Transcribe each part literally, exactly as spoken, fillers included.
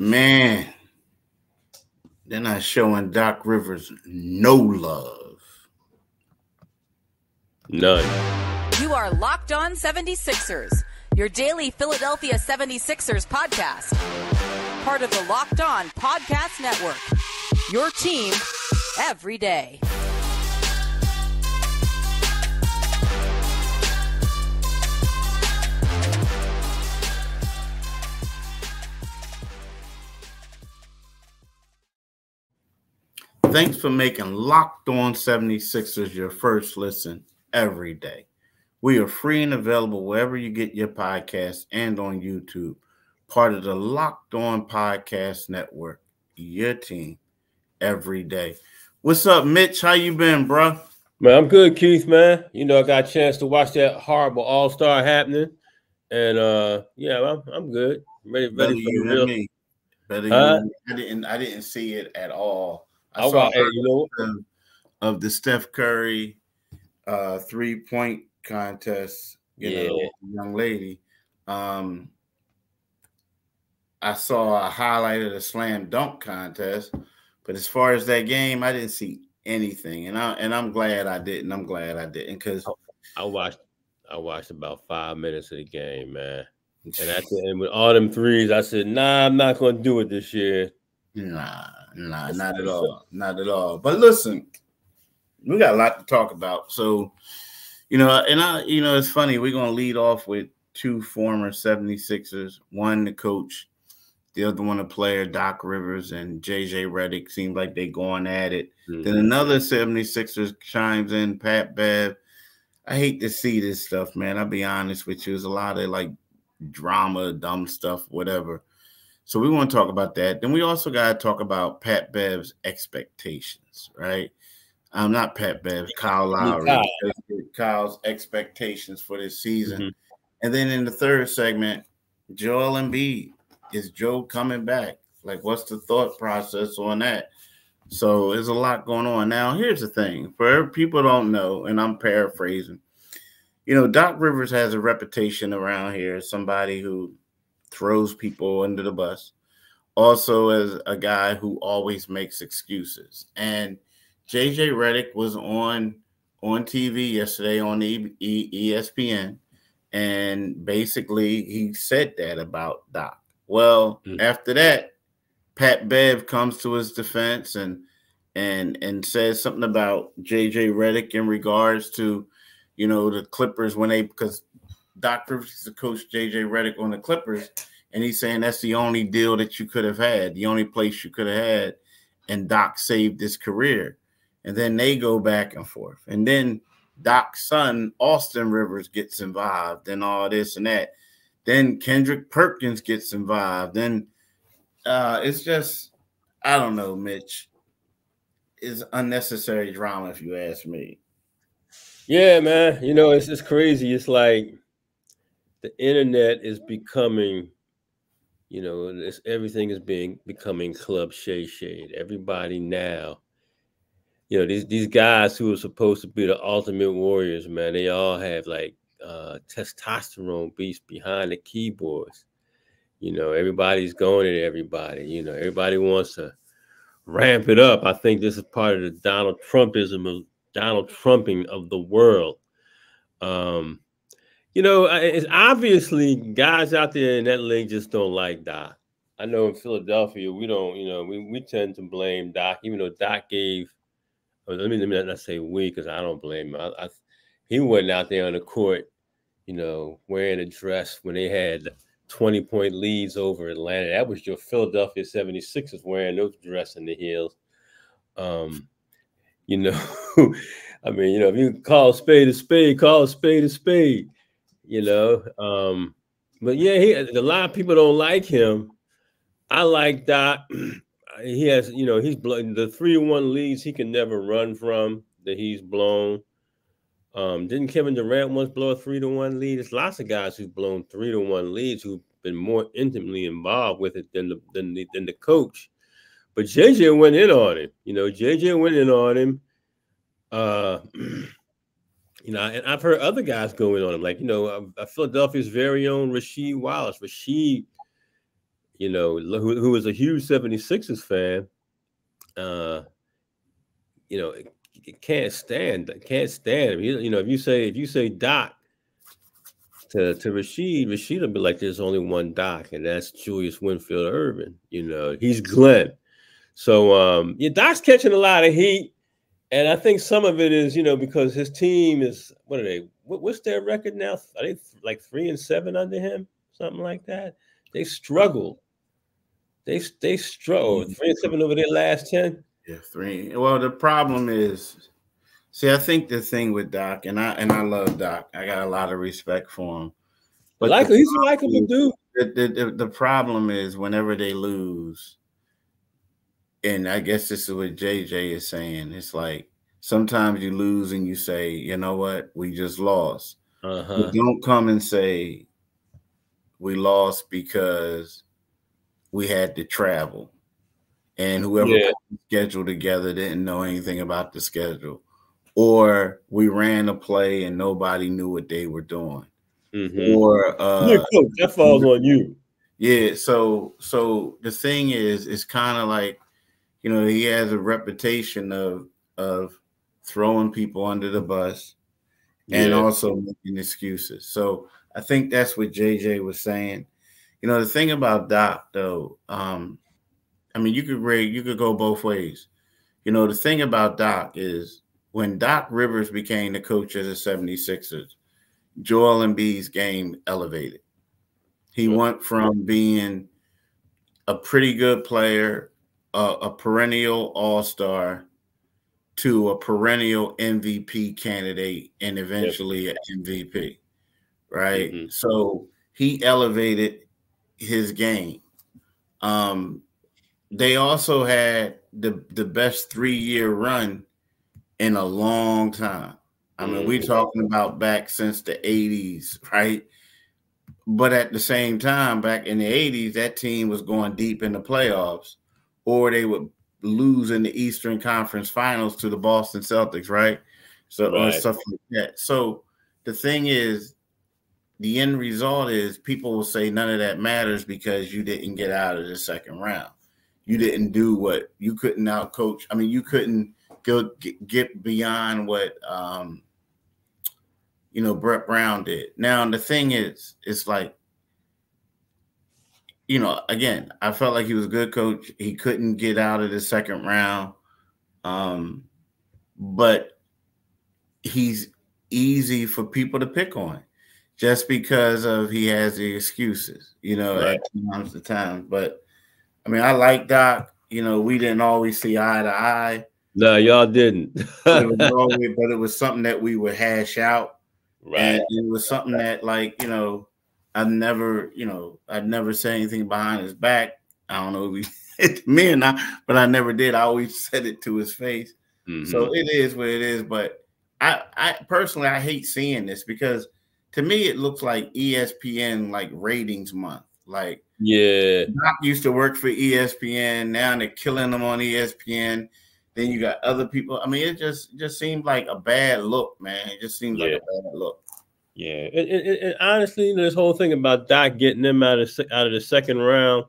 Man, they're not showing Doc Rivers no love. None. You are Locked On seventy-sixers, your daily Philadelphia seventy-sixers podcast. Part of the Locked On Podcast Network, your team every day. Thanks for making Locked On seventy-sixers your first listen every day. We are free and available wherever you get your podcasts and on YouTube. Part of the Locked On Podcast Network, your team every day. What's up, Mitch? How you been, bro? Man, I'm good, Keith, man. You know, I got a chance to watch that horrible All-Star happening. And, uh, yeah, I'm, I'm good. Ready, ready Better for you than me. Better huh? you than me. I didn't, I didn't see it at all. I saw right, you know, of, of the Steph Curry uh, three-point contest, you yeah. know, young lady. Um, I saw a highlight of the slam dunk contest, but as far as that game, I didn't see anything, and I and I'm glad I didn't. I'm glad I didn't because I watched. I watched about five minutes of the game, man, and I said, and with all them threes, I said, "Nah, I'm not going to do it this year." Nah. Nah, not at all. Not at all. But listen, we got a lot to talk about. So, you know, and I, you know, it's funny. We're going to lead off with two former seventy-sixers, one the coach, the other one a player, Doc Rivers and J J Redick. Seems like they're going at it. Mm-hmm. Then another seventy-sixers chimes in, Pat Bev. I hate to see this stuff, man. I'll be honest with you. There's a lot of, like, drama, dumb stuff, whatever. So we want to talk about that. Then we also got to talk about Pat Bev's expectations, right? I'm um, not Pat Bev, Kyle Lowry. Kyle. Kyle's expectations for this season. Mm-hmm. And then in the third segment, Joel Embiid. Is Joe coming back? Like, what's the thought process on that? So there's a lot going on. Now, here's the thing. For people don't know, and I'm paraphrasing, you know, Doc Rivers has a reputation around here, somebody who throws people under the bus, also as a guy who always makes excuses. And J J Redick was on on T V yesterday on E S P N, and basically he said that about Doc. Well, mm-hmm. after that, Pat Bev comes to his defense and and and says something about J J Redick in regards to, you know, the Clippers when they, because Doc Rivers is the coach, J J Redick on the Clippers, and he's saying that's the only deal that you could have had, the only place you could have had, and Doc saved his career. And then they go back and forth. And then Doc's son, Austin Rivers, gets involved and all this and that. Then Kendrick Perkins gets involved. Then uh, it's just, I don't know, Mitch. It's unnecessary drama, if you ask me. Yeah, man. You know, it's just crazy. It's like, the internet is becoming, you know, it's, everything is being becoming Club Shay Shade. Everybody now, you know, these these guys who are supposed to be the ultimate warriors, man, they all have like uh, testosterone beats behind the keyboards. You know, everybody's going at everybody. You know, everybody wants to ramp it up. I think this is part of the Donald Trumpism of Donald Trumping of the world. Um, You know, it's obviously guys out there in that league just don't like Doc. I know in Philadelphia, we don't, you know, we, we tend to blame Doc, even though Doc gave, let me, let me not say we, because I don't blame him. I, I, he wasn't out there on the court, you know, wearing a dress when they had twenty-point leads over Atlanta. That was your Philadelphia seventy-sixers wearing those dress in the heels. Um, you know, I mean, you know, if you call a spade a spade, call a spade a spade. You know, um, but yeah, he, a lot of people don't like him. I like Doc. He has, you know, he's blown the three one leads he can never run from that he's blown. Um, didn't Kevin Durant once blow a three to one lead? There's lots of guys who've blown three to one leads who've been more intimately involved with it than the, than the, than the coach. But J J went in on him. You know, J J went in on him. Uh, You know, and I've heard other guys go in on him, like, you know, uh, Philadelphia's very own Rasheed Wallace. Rasheed, you know, who, who was a huge seventy-sixers fan, uh, you know, can't stand, can't stand him. You, you know, if you say, if you say Doc to, to Rasheed, Rasheed will be like, there's only one Doc, and that's Julius Winfield Irvin. You know, he's Glenn. So, um, yeah, Doc's catching a lot of heat. And I think some of it is, you know, because his team is, what are they, what, what's their record now? Are they like three and seven under him? Something like that. They struggled. They they struggled. Three and seven over their last ten. Yeah, three. Well, the problem is, see, I think the thing with Doc, and I and I love Doc. I got a lot of respect for him. But like the, he's a likable dude. The, the, the, the problem is whenever they lose, and I guess this is what J J is saying. It's like sometimes you lose and you say, you know what, we just lost. Uh-huh. But don't come and say we lost because we had to travel. And whoever yeah. put the schedule together didn't know anything about the schedule. Or we ran a play and nobody knew what they were doing. Mm-hmm. Or uh, yeah, cool. That falls on you. Yeah, so so the thing is, it's kind of like, you know, he has a reputation of of throwing people under the bus and yeah. also making excuses. So I think that's what J J was saying. You know, the thing about Doc, though, um, I mean, you could rate, you could go both ways. You know, the thing about Doc is when Doc Rivers became the coach of the seventy-sixers, Joel Embiid's game elevated. He yeah. went from being a pretty good player, Uh, a perennial all-star, to a perennial M V P candidate, and eventually an M V P, right? Mm-hmm. So he elevated his game. Um, they also had the, the best three-year run in a long time. I mean, mm-hmm. we're talking about back since the eighties, right? But at the same time, back in the eighties, that team was going deep in the playoffs, or they would lose in the Eastern Conference Finals to the Boston Celtics, right? So right. stuff like that. So the thing is, the end result is people will say none of that matters because you didn't get out of the second round. You didn't do what you couldn't outcoach. I mean, you couldn't go get beyond what um, you know, Brett Brown did. Now the thing is, it's like, you know, again, I felt like he was a good coach. He couldn't get out of the second round. Um, but he's easy for people to pick on just because of he has the excuses, you know, right. at times to times. But, I mean, I like Doc. You know, we didn't always see eye to eye. No, y'all didn't. It was always, but it was something that we would hash out. Right. And it was something that, like, you know, I've never, you know, I'd never say anything behind his back. I don't know if he said to me or not, but I never did. I always said it to his face. Mm-hmm. So it is what it is. But I, I personally, I hate seeing this because to me, it looks like E S P N, like ratings month. Like, yeah, Doc used to work for E S P N. Now they're killing them on E S P N. Then you got other people. I mean, it just, just seemed like a bad look, man. It just seems yeah. like a bad look. Yeah, and, and, and honestly, you know, this whole thing about Doc getting them out of out of the second round,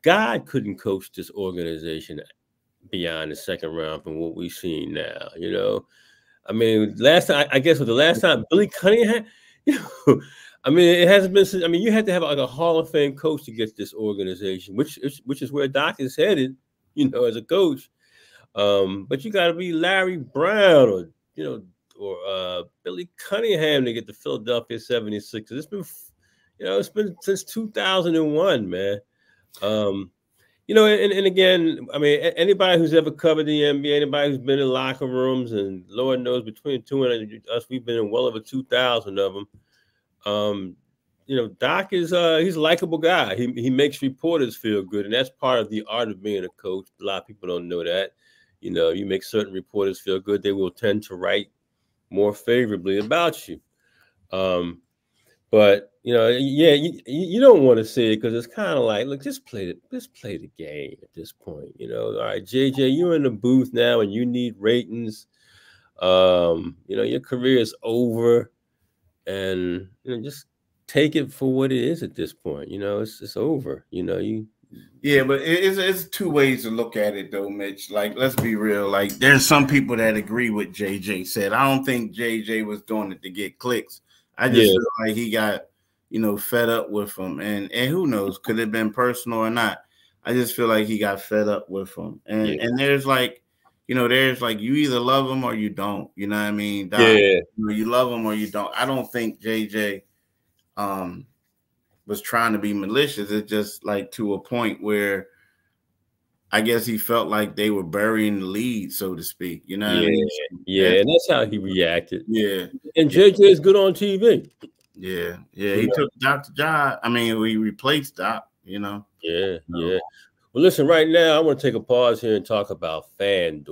God couldn't coach this organization beyond the second round from what we've seen now. You know, I mean, last time I guess was the last time Billy Cunningham. You know, I mean, it hasn't been. I mean, you had to have like a Hall of Fame coach to get this organization, which is, which is where Doc is headed. You know, as a coach, um, but you got to be Larry Brown or you know. or uh, Billy Cunningham to get the Philadelphia seventy-sixers. It's been, you know, it's been since two thousand one, man. Um, you know, and, and again, I mean, anybody who's ever covered the N B A, anybody who's been in locker rooms, and Lord knows between two and us, we've been in well over two thousand of them. Um, you know, Doc is, uh, he's a likable guy. He, he makes reporters feel good, and that's part of the art of being a coach. A lot of people don't know that. You know, you make certain reporters feel good, they will tend to write more favorably about you. Um, but, you know, yeah, you, you don't want to see it because it's kind of like, look, just play, the, just play the game at this point. You know, all right, J J, you're in the booth now and you need ratings. Um, you know, your career is over. And, you know, just take it for what it is at this point. You know, it's it's over. You know, you. Yeah, but it's it's two ways to look at it though, Mitch. Like, let's be real. Like, there's some people that agree with J J said. I don't think J J was doing it to get clicks. I just yeah. feel like he got, you know, fed up with him, and and who knows, could it have been personal or not. I just feel like he got fed up with him, and yeah. and there's like, you know, there's like you either love him or you don't. You know what I mean? Doc, yeah, you know, you love him or you don't. I don't think J J um. was trying to be malicious. It's just like to a point where I guess he felt like they were burying the lead, so to speak. You know what yeah, I mean? Yeah, and that's how he reacted. Yeah. And J J is good on T V. Yeah, yeah. He yeah. took Doc's job. I mean, we replaced Doc, you know. Yeah, so. yeah. Well, listen, right now I want to take a pause here and talk about FanDuel.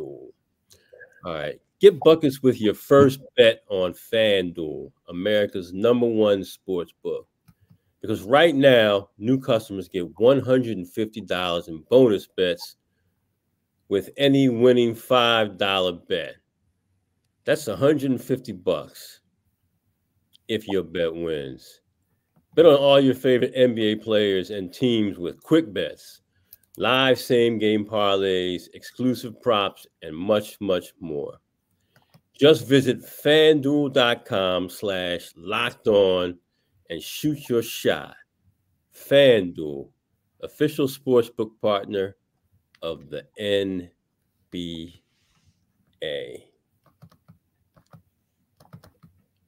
All right. Get buckets with your first bet on FanDuel, America's number one sports book. Because right now, new customers get one hundred fifty dollars in bonus bets with any winning five dollar bet. That's one hundred fifty bucks if your bet wins. Bet on all your favorite N B A players and teams with quick bets, live same-game parlays, exclusive props, and much, much more. Just visit FanDuel.com slash locked on and shoot your shot. FanDuel, official sportsbook partner of the N B A.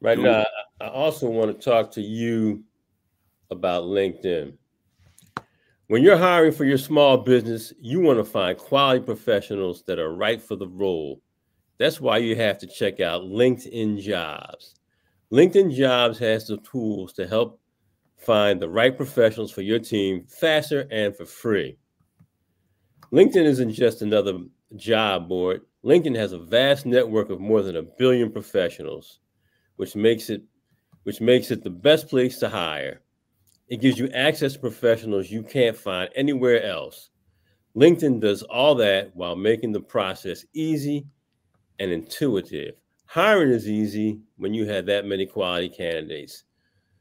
Right Ooh. Now, I also want to talk to you about LinkedIn. When you're hiring for your small business, you want to find quality professionals that are right for the role. That's why you have to check out LinkedIn Jobs. LinkedIn Jobs has the tools to help find the right professionals for your team faster and for free. LinkedIn isn't just another job board. LinkedIn has a vast network of more than a billion professionals, which makes it, which makes it the best place to hire. It gives you access to professionals you can't find anywhere else. LinkedIn does all that while making the process easy and intuitive. Hiring is easy when you have that many quality candidates.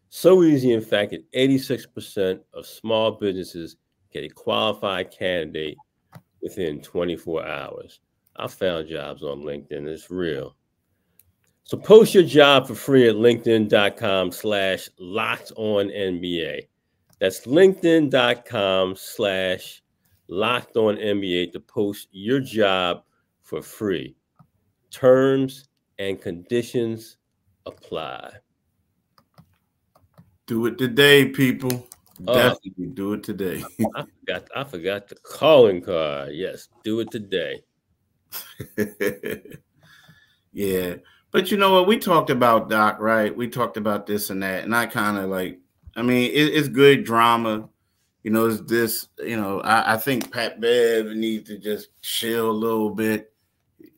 So easy, in fact, that eighty-six percent of small businesses get a qualified candidate within twenty-four hours. I found jobs on LinkedIn. It's real. So post your job for free at LinkedIn.com slash locked on NBA. That's LinkedIn.com slash locked on NBA to post your job for free. Terms and conditions apply. Do it today, people. Oh, definitely do it today. I forgot, I forgot the calling card. Yes, do it today. Yeah. But you know what? We talked about Doc, right? We talked about this and that. And I kind of like, I mean, it, it's good drama. You know, it's this, you know, I, I think Pat Bev needs to just chill a little bit.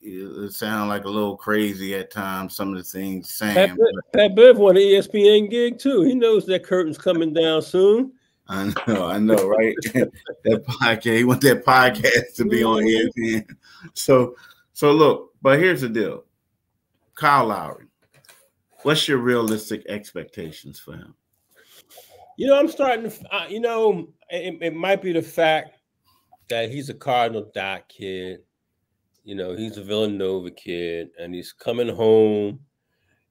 It sounds like a little crazy at times, some of the things Sam. Pat, Pat Bev won an E S P N gig too. He knows that curtain's coming down soon. I know, I know, right? That podcast, he wants that podcast to be on E S P N. So, so look, but here's the deal. Kyle Lowry, what's your realistic expectations for him? You know, I'm starting to, uh, you know, it, it might be the fact that he's a Cardinal Doc kid. You know, he's a Villanova kid, and he's coming home.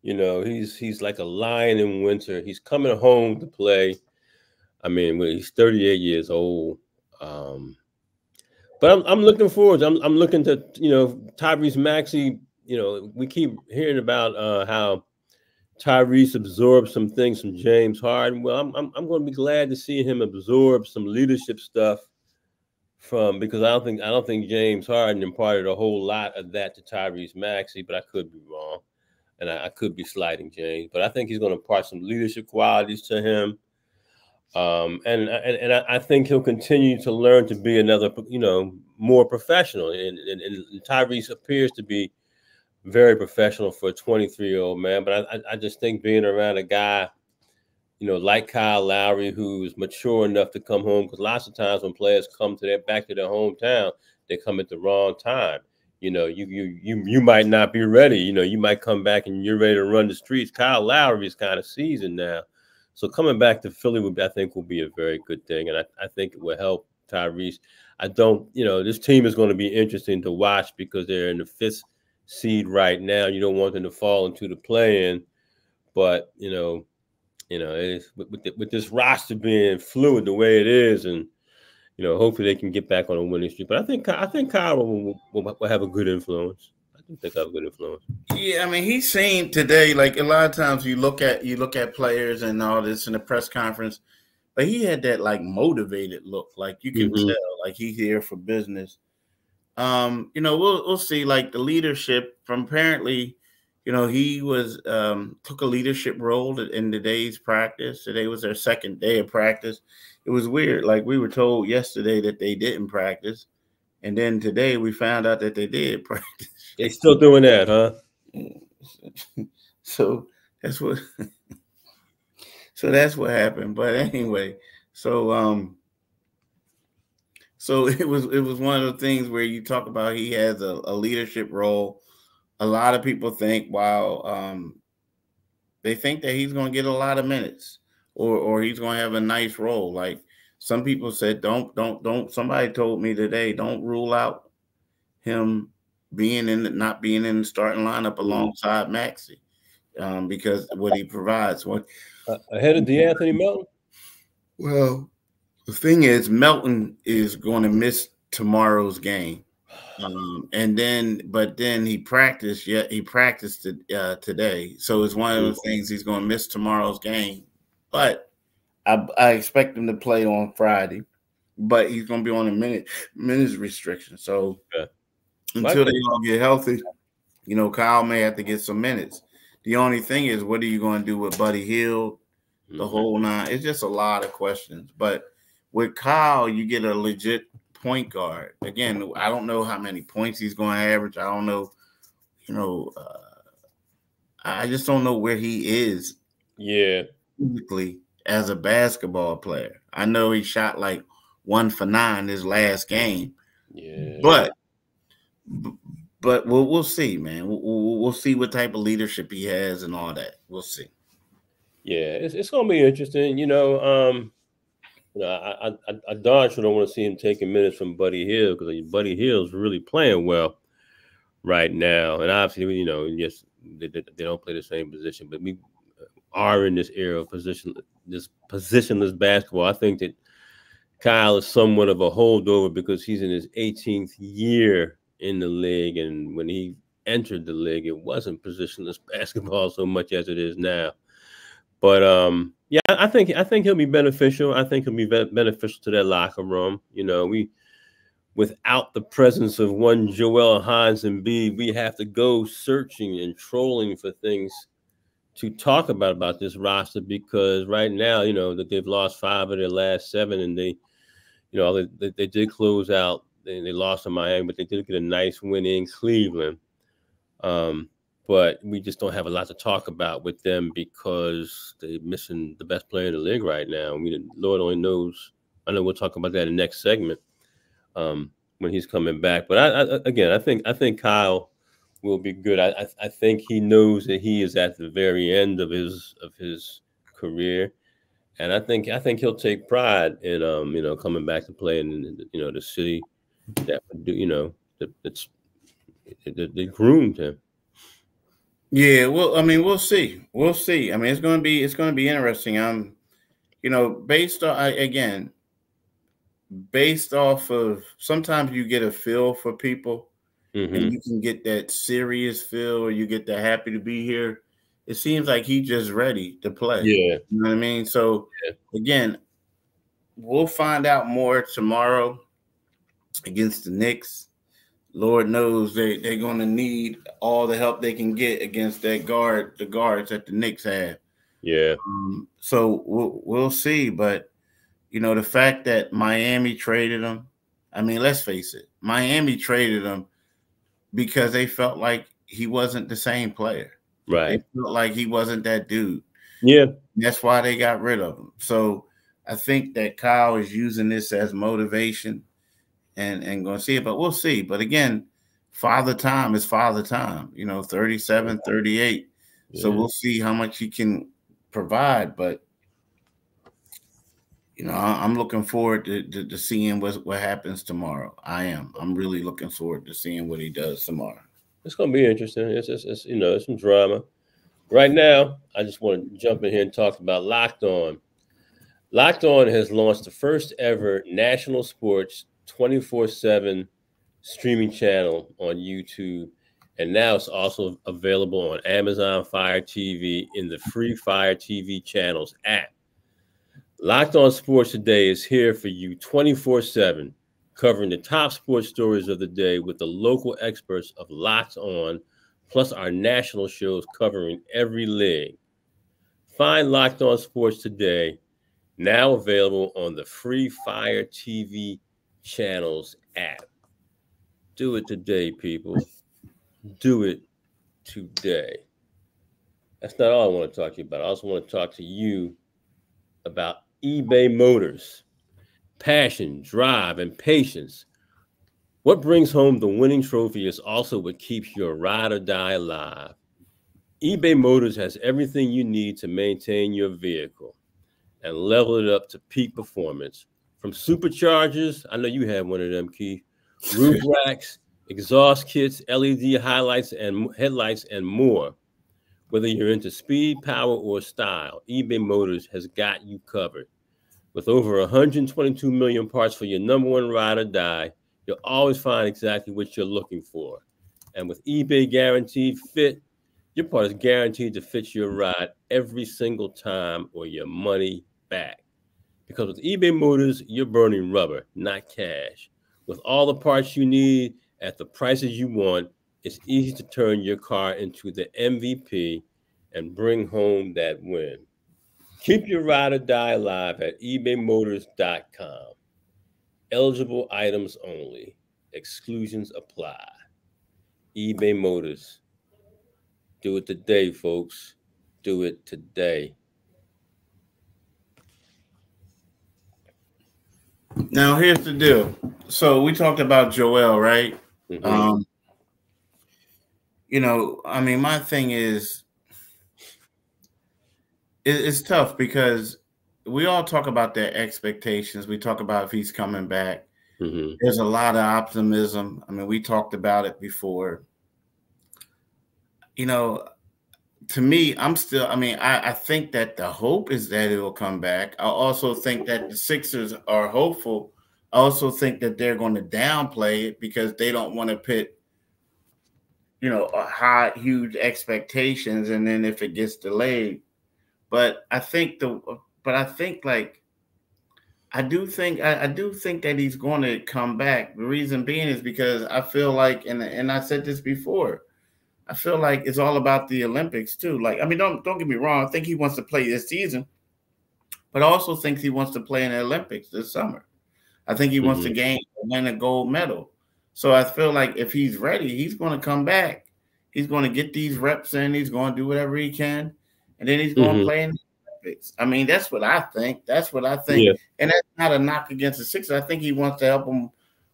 You know, he's he's like a lion in winter. He's coming home to play. I mean, he's thirty-eight years old. Um, but I'm I'm looking forward. I'm I'm looking to, you know, Tyrese Maxey. You know, we keep hearing about uh, how Tyrese absorbed some things from James Harden. Well, I'm I'm, I'm going to be glad to see him absorb some leadership stuff from, because I don't think I don't think James Harden imparted a whole lot of that to Tyrese Maxey, but I could be wrong, and I, I could be slighting James. But I think he's going to impart some leadership qualities to him, um, and and and I, I think he'll continue to learn to be another, you know, more professional. And, and, and Tyrese appears to be very professional for a twenty-three-year-old man. But I I just think being around a guy, you know, like Kyle Lowry, who's mature enough to come home, because lots of times when players come to their back to their hometown, they come at the wrong time. You know, you you you you might not be ready. You know, you might come back and you're ready to run the streets. Kyle Lowry is kind of seasoned now, So coming back to Philly, would be, I think, will be a very good thing, and I, I think it will help Tyrese. I don't, you know, this team is going to be interesting to watch because they're in the fifth seed right now. You don't want them to fall into the play-in, but you know, you know, it's, with with, the, with this roster being fluid the way it is, and you know, hopefully they can get back on a winning streak. But I think I think Kyle will, will, will have a good influence. I do think I have a good influence. Yeah, I mean, he seemed today, like a lot of times you look at you look at players and all this in the press conference, but he had that like motivated look, like you can mm-hmm. tell, like he's here for business. Um, you know, we'll we'll see. Like the leadership from apparently, you know, he was um, took a leadership role in today's practice. Today was their second day of practice. It was weird. Like we were told yesterday that they didn't practice, and then today we found out that they did practice. They're still doing that, huh? So that's what. So that's what happened. But anyway, so um, so it was it was one of the things where you talk about he has a, a leadership role. A lot of people think, wow, um, they think that he's going to get a lot of minutes. Or, or he's going to have a nice role. Like some people said, don't, don't, don't. Somebody told me today, don't rule out him being in, the, not being in the starting lineup alongside Maxey, um, because what he provides. What uh, ahead of DeAnthony Melton? Well, the thing is, Melton is going to miss tomorrow's game, um, and then, but then he practiced. Yet yeah, he practiced it, uh, today, so it's one of those things. He's going to miss tomorrow's game. But I, I expect him to play on Friday, but he's going to be on a minute minutes restriction. So yeah. until they all get healthy, you know, Kyle may have to get some minutes. The only thing is, what are you going to do with Buddy Hill? The mm-hmm. whole nine. It's just a lot of questions. But with Kyle, you get a legit point guard. Again, I don't know how many points he's going to average. I don't know. You know, uh, I just don't know where he is. Yeah. Physically as a basketball player. I know he shot like one for nine his last game. Yeah. But but we'll we'll see, man. We'll, we'll see what type of leadership he has and all that. We'll see. Yeah, it's it's gonna be interesting. You know, um, you know, I I I darn sure don't want to see him taking minutes from Buddy Hill because Buddy Hill's really playing well right now. And obviously, you know, yes, they, they, they don't play the same position, but we. Are in this era of position, this positionless basketball. I think that Kyle is somewhat of a holdover because he's in his eighteenth year in the league, and when he entered the league, it wasn't positionless basketball so much as it is now. But um, yeah, I think I think he'll be beneficial. I think he'll be beneficial to that locker room. You know, we without the presence of one Joel Embiid, we have to go searching and trolling for things to talk about about this roster because right now, you know, that they've lost five of their last seven, and they, you know, they, they, they did close out and they lost to Miami, but they did get a nice win in Cleveland. Um, but we just don't have a lot to talk about with them because they're missing the best player in the league right now. We didn't, Lord only knows. I know we'll talk about that in the next segment um, when he's coming back. But I, I, again, I think I think Kyle will be good. I I think he knows that he is at the very end of his of his career, and I think I think he'll take pride in um you know coming back to play in you know the city that would do you know that that's that they groomed him. Yeah, well, I mean, we'll see, we'll see. I mean, it's gonna be it's gonna be interesting. Um, you know, based on I, again, based off of sometimes you get a feel for people. Mm-hmm. And you can get that serious feel or you get the happy to be here. It seems like he's just ready to play. Yeah. You know what I mean? So, yeah. Again, we'll find out more tomorrow against the Knicks. Lord knows they, they're going to need all the help they can get against that guard, the guards that the Knicks have. Yeah. Um, so, we'll, we'll see. But, you know, the fact that Miami traded him, I mean, let's face it. Miami traded him. Because they felt like he wasn't the same player. Right. They felt like he wasn't that dude. Yeah. That's why they got rid of him. So I think that Kyle is using this as motivation and, and going to see it. But we'll see. But again, father time is father time. You know, thirty-seven, thirty-eight. Yeah. So we'll see how much he can provide. But you know, I'm looking forward to, to, to seeing what, what happens tomorrow. I am. I'm really looking forward to seeing what he does tomorrow. It's going to be interesting. It's, it's, it's you know, it's some drama. Right now, I just want to jump in here and talk about Locked On. Locked On has launched the first ever national sports twenty-four seven streaming channel on YouTube. And now it's also available on Amazon Fire T V in the free Fire T V channels app. Locked On Sports Today is here for you twenty-four seven, covering the top sports stories of the day with the local experts of Locked On, plus our national shows covering every league. Find Locked On Sports Today, now available on the free Fire T V channels app. Do it today, people. Do it today. That's not all I want to talk to you about. I also want to talk to you about eBay Motors. Passion, drive, and patience. What brings home the winning trophy is also what keeps your ride or die alive. eBay Motors has everything you need to maintain your vehicle and level it up to peak performance. From superchargers, I know you have one of them, Keith, roof racks, exhaust kits, L E D highlights and headlights, and more. Whether you're into speed, power, or style, eBay Motors has got you covered. With over one hundred twenty-two million parts for your number one ride or die, you'll always find exactly what you're looking for. And with eBay Guaranteed Fit, your part is guaranteed to fit your ride every single time or your money back. Because with eBay Motors, you're burning rubber, not cash. With all the parts you need at the prices you want, it's easy to turn your car into the M V P and bring home that win. Keep your ride or die alive at ebay motors dot com. Eligible items only. Exclusions apply. eBay Motors. Do it today, folks. Do it today. Now, here's the deal. So we talked about Joel, right? Mm-hmm. Um, you know, I mean, my thing is, it, it's tough because we all talk about their expectations. We talk about if he's coming back. Mm-hmm. There's a lot of optimism. I mean, we talked about it before. You know, to me, I'm still, I mean, I, I think that the hope is that it will come back. I also think that the Sixers are hopeful. I also think that they're going to downplay it because they don't want to put, you know, high, huge expectations. And then if it gets delayed, but I think the, but I think like, I do think, I, I do think that he's going to come back. The reason being is because I feel like, and, and I said this before, I feel like it's all about the Olympics too. Like, I mean, don't, don't get me wrong. I think he wants to play this season, but I also think he wants to play in the Olympics this summer. I think he wants mm-hmm. to gain win a gold medal. So I feel like if he's ready, he's going to come back. He's going to get these reps in. He's going to do whatever he can. And then he's going mm-hmm. to play in the Olympics. I mean, that's what I think. That's what I think. Yeah. And that's not a knock against the Sixers. I think he wants to help them,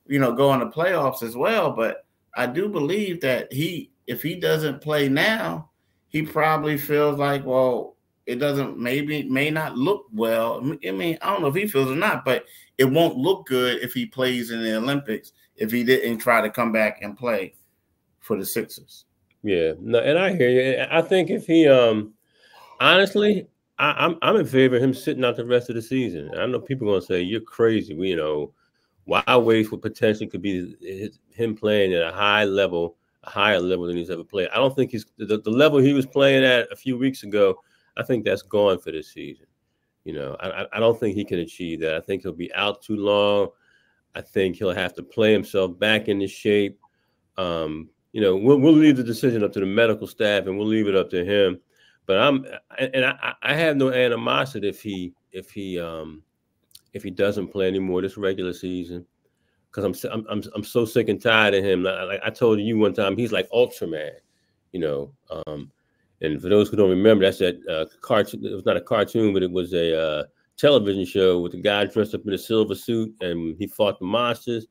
you know, go in the playoffs as well. But I do believe that he, if he doesn't play now, he probably feels like, well, it doesn't maybe may not look well. I mean, I don't know if he feels or not, but it won't look good if he plays in the Olympics if he didn't try to come back and play for the Sixers. Yeah, no, and I hear you. I think if he, um, honestly, I, I'm I'm in favor of him sitting out the rest of the season. I know people are gonna say you're crazy. We, you know, why waste what potentially could be his, him playing at a high level, a higher level than he's ever played. I don't think he's the, the level he was playing at a few weeks ago. I think that's gone for this season. You know, I, I don't think he can achieve that. I think he'll be out too long. I think he'll have to play himself back into shape. Um, you know, we'll, we'll leave the decision up to the medical staff and we'll leave it up to him. But I'm, and I, I have no animosity if he, if he, um, if he doesn't play anymore this regular season, because I'm, I'm, I'm so sick and tired of him. Like I told you one time, he's like Ultraman. You know. Um, And for those who don't remember, that's that uh, cartoon. It was not a cartoon, but it was a uh, television show with the guy dressed up in a silver suit, and he fought the monsters.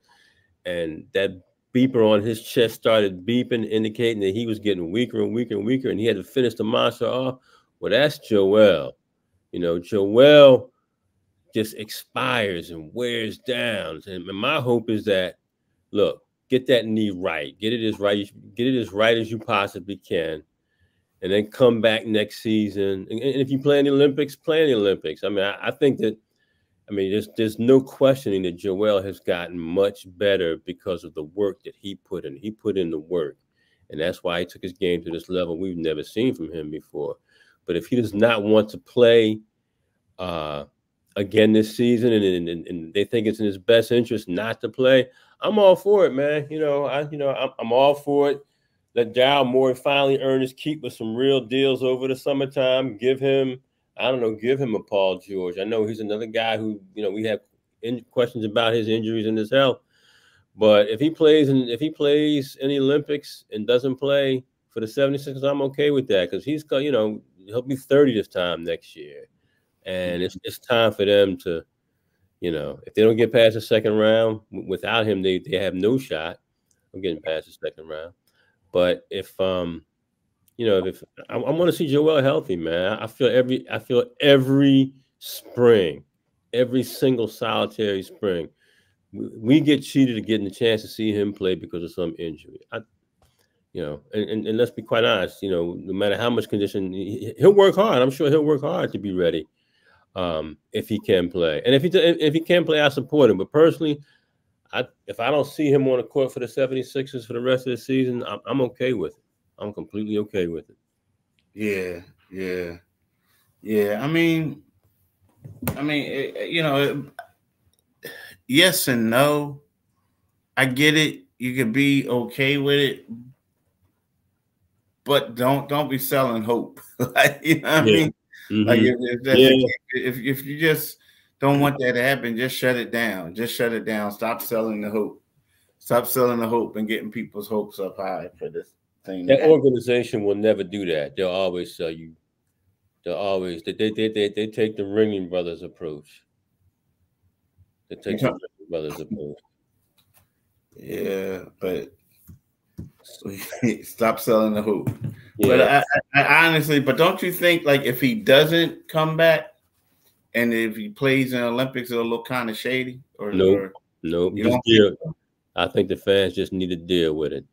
And that beeper on his chest started beeping, indicating that he was getting weaker and weaker and weaker, and he had to finish the monster off. Well, that's Joel. You know, Joel just expires and wears down. And my hope is that, look, get that knee right. Get it as right, get it as right as you possibly can. And then come back next season. And, and if you play in the Olympics, play in the Olympics. I mean, I, I think that, I mean, there's there's no questioning that Joel has gotten much better because of the work that he put in. He put in the work. And that's why he took his game to this level we've never seen from him before. But if he does not want to play uh, again this season and, and, and they think it's in his best interest not to play, I'm all for it, man. You know, I, you know, I'm, I'm all for it. Let Daryl Morey finally earn his keep with some real deals over the summertime. Give him, I don't know, give him a Paul George. I know he's another guy who, you know, we have in questions about his injuries and his health. But if he plays and if he plays in the Olympics and doesn't play for the seventy-sixers, I'm okay with that because he's, you know, he'll be thirty this time next year. And it's it's time for them to, you know, if they don't get past the second round, without him, they, they have no shot of getting past the second round. But if, um, you know, if I, I want to see Joel healthy, man, I feel every I feel every spring, every single solitary spring. We get cheated of getting the chance to see him play because of some injury. I, you know, and, and, and let's be quite honest, you know, no matter how much condition, he, he'll work hard. I'm sure he'll work hard to be ready um, if he can play. And if he if he can play, I support him. But personally, I if I don't see him on the court for the seventy-sixers for the rest of the season, I'm, I'm okay with it. I'm completely okay with it. Yeah, yeah, yeah. I mean, I mean, it, you know it, yes and no. I get it. You can be okay with it, but don't don't be selling hope. Like, you know what yeah. I mean? Mm-hmm. Like if if, that's yeah. the, if if you just don't want that to happen, just shut it down. Just shut it down. Stop selling the hope. Stop selling the hope and getting people's hopes up high for this thing. That organization will never do that. They'll always sell you. They'll always they they they they, they take the Ringling Brothers approach. It takes yeah. brothers apart. Yeah, but stop selling the hoop. Yeah. But I, I honestly, but don't you think like if he doesn't come back and if he plays in the Olympics, it'll look kind of shady? Or nope, or, nope. You don't deal. Think I think the fans just need to deal with it.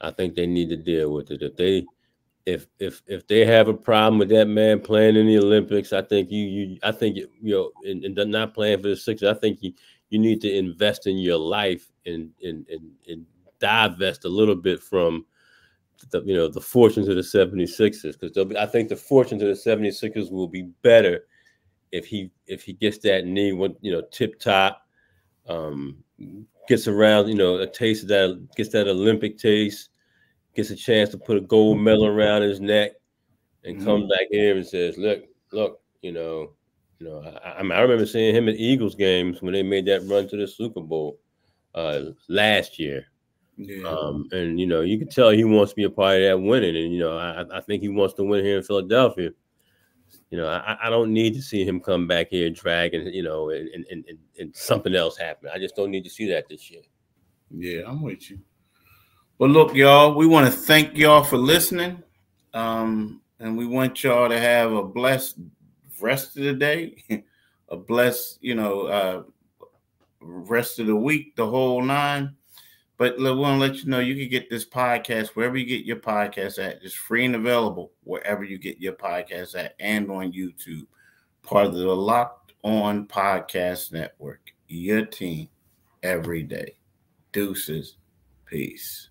I think they need to deal with it. If they, if if if they have a problem with that man playing in the Olympics, I think you you I think you know and, and not playing for the Sixers, I think you you need to invest in your life and and and, and divest a little bit from the you know the fortunes of the seventy-sixers because I think the fortunes of the seventy-sixers will be better if he if he gets that knee one you know tip top, um, gets around you know a taste of that gets that Olympic taste. Gets a chance to put a gold medal around his neck, and comes mm-hmm. back here and says, "Look, look, you know, you know." I, I, mean, I remember seeing him at Eagles games when they made that run to the Super Bowl uh, last year, yeah. um, and you know, you could tell he wants to be a part of that winning, and you know, I, I think he wants to win here in Philadelphia. You know, I, I don't need to see him come back here dragging, you know, and and and, and something else happen. I just don't need to see that this year. Yeah, I'm with you. Well, look, y'all, we want to thank y'all for listening, um, and we want y'all to have a blessed rest of the day, a blessed, you know, uh, rest of the week, the whole nine. But we want to let you know you can get this podcast wherever you get your podcast at. It's free and available wherever you get your podcast at and on YouTube, part of the Locked On Podcast Network, your team every day. Deuces. Peace.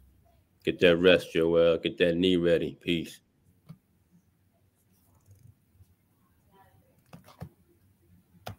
Get that rest, Joel. Get that knee ready. Peace.